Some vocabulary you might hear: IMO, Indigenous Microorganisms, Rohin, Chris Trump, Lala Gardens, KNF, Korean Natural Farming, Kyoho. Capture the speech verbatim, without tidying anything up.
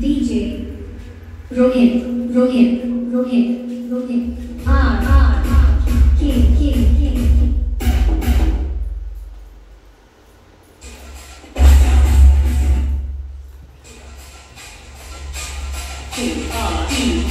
D J Rohin, Rohin, Rohin, Rohin. R, R, R. K, K, K. K, R, T.